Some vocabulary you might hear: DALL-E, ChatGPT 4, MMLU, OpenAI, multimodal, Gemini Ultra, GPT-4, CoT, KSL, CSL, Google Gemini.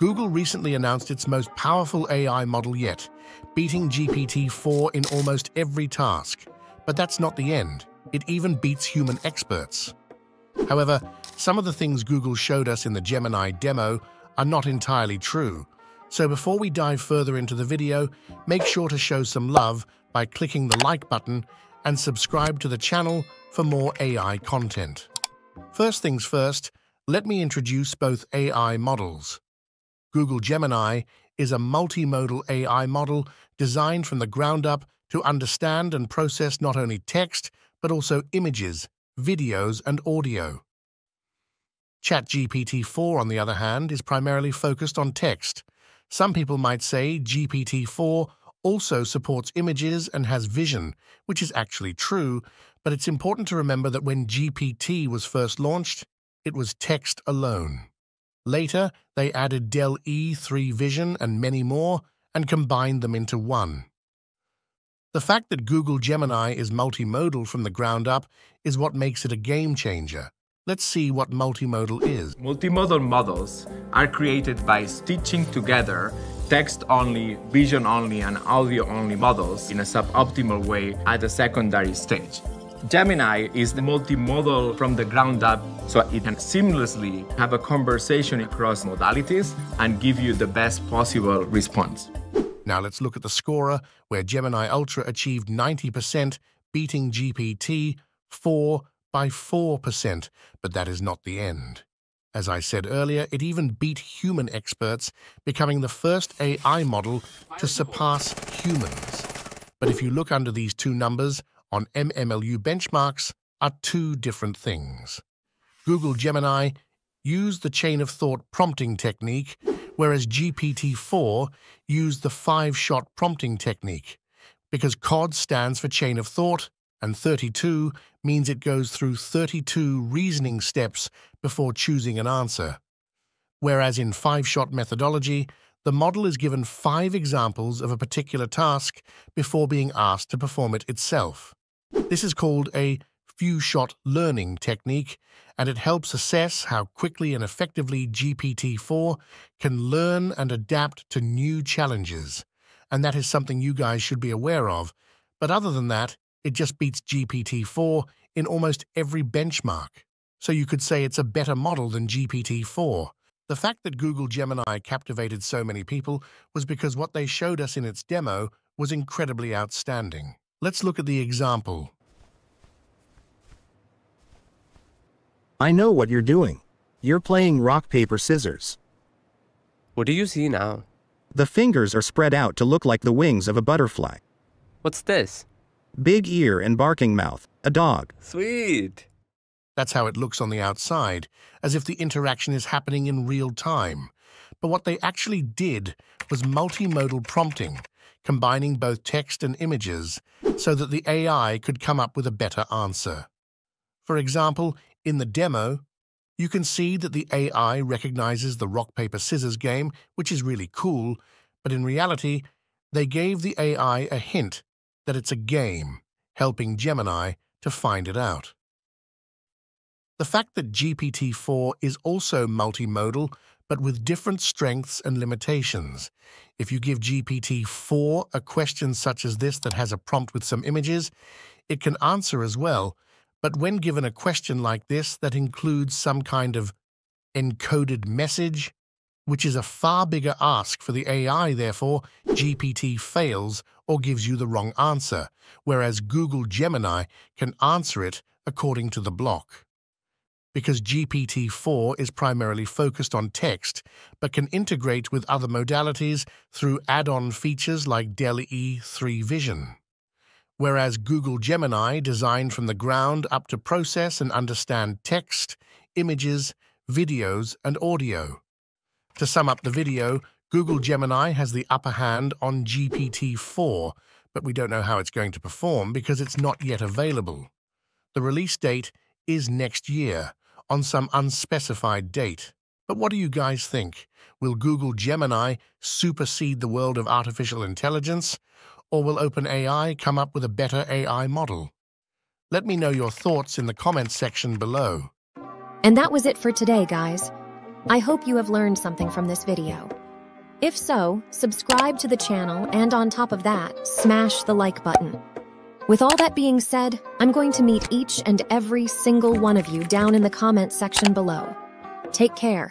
Google recently announced its most powerful AI model yet, beating GPT-4 in almost every task. But that's not the end. It even beats human experts. However, some of the things Google showed us in the Gemini demo are not entirely true. So before we dive further into the video, make sure to show some love by clicking the like button and subscribe to the channel for more AI content. First things first, let me introduce both AI models. Google Gemini is a multimodal AI model designed from the ground up to understand and process not only text, but also images, videos, and audio. ChatGPT 4, on the other hand, is primarily focused on text. Some people might say GPT 4 also supports images and has vision, which is actually true, but it's important to remember that when GPT was first launched, it was text alone. Later, they added DALL-E 3 vision and many more and combined them into one. The fact that Google Gemini is multimodal from the ground up is what makes it a game changer. Let's see what multimodal is. Multimodal models are created by stitching together text-only, vision-only, and audio-only models in a suboptimal way at a secondary stage. Gemini is the multimodal from the ground up, so it can seamlessly have a conversation across modalities and give you the best possible response. Now let's look at the scorer, where Gemini Ultra achieved 90%, beating GPT-4 by 4%, but that is not the end. As I said earlier, it even beat human experts, becoming the first AI model to surpass humans. But if you look under these two numbers, on MMLU benchmarks are two different things. Google Gemini used the chain of thought prompting technique, whereas GPT-4 used the 5-shot prompting technique, because CoT stands for chain of thought, and 32 means it goes through 32 reasoning steps before choosing an answer. Whereas in 5-shot methodology, the model is given 5 examples of a particular task before being asked to perform it itself. This is called a few-shot learning technique, and it helps assess how quickly and effectively GPT-4 can learn and adapt to new challenges. And that is something you guys should be aware of. But other than that, it just beats GPT-4 in almost every benchmark. So you could say it's a better model than GPT-4. The fact that Google Gemini captivated so many people was because what they showed us in its demo was incredibly outstanding. Let's look at the example. I know what you're doing. You're playing rock, paper, scissors. What do you see now? The fingers are spread out to look like the wings of a butterfly. What's this? Big ear and barking mouth, a dog. Sweet! That's how it looks on the outside, as if the interaction is happening in real time. But what they actually did was multimodal prompting, combining both text and images, so that the AI could come up with a better answer. For example, in the demo, you can see that the AI recognizes the rock, paper, scissors game, which is really cool, but in reality, they gave the AI a hint that it's a game, helping Gemini to find it out. The fact that GPT-4 is also multimodal, but with different strengths and limitations. If you give GPT-4 a question such as this that has a prompt with some images, it can answer as well, but when given a question like this that includes some kind of encoded message, which is a far bigger ask for the AI, therefore, GPT fails or gives you the wrong answer, whereas Google Gemini can answer it according to the block. Because GPT-4 is primarily focused on text, but can integrate with other modalities through add-on features like DALL-E 3 vision. Whereas Google Gemini designed from the ground up to process and understand text, images, videos, and audio. To sum up the video, Google Gemini has the upper hand on GPT-4, but we don't know how it's going to perform because it's not yet available. The release date is next year, on some unspecified date. But what do you guys think? Will Google Gemini supersede the world of artificial intelligence? Or will OpenAI come up with a better AI model? Let me know your thoughts in the comments section below. And that was it for today, guys. I hope you have learned something from this video. If so, subscribe to the channel and on top of that, smash the like button. With all that being said, I'm going to meet each and every single one of you down in the comment section below. Take care.